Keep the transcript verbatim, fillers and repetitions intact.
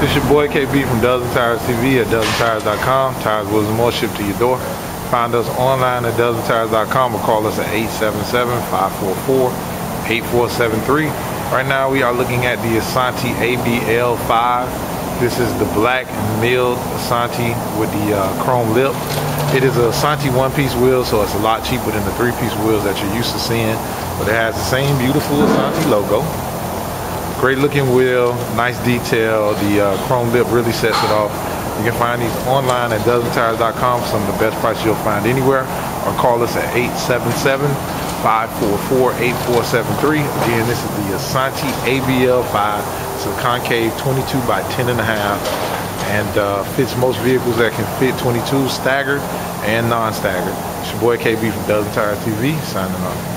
This your boy K B from Dozen Tires T V at dozen tires dot com. Tires, wheels, and more shipped to your door. Find us online at dozen tires dot com or call us at eight seven seven, five four four, eight four seven three. Right now we are looking at the Asanti A B L five. This is the black milled Asanti with the uh, chrome lip. It is a Asanti one-piece wheel, so it's a lot cheaper than the three-piece wheels that you're used to seeing. But it has the same beautiful Asanti logo. Great looking wheel, nice detail. The uh, chrome lip really sets it off. You can find these online at dozen tires dot com, some of the best prices you'll find anywhere, or call us at eight seven seven, five four four, eight four seven three. Again, this is the Asanti A B L five. It's a concave twenty-two by ten and a half, and uh, fits most vehicles that can fit twenty-two, staggered and non-staggered. It's your boy K B from Dozen Tires T V, signing off.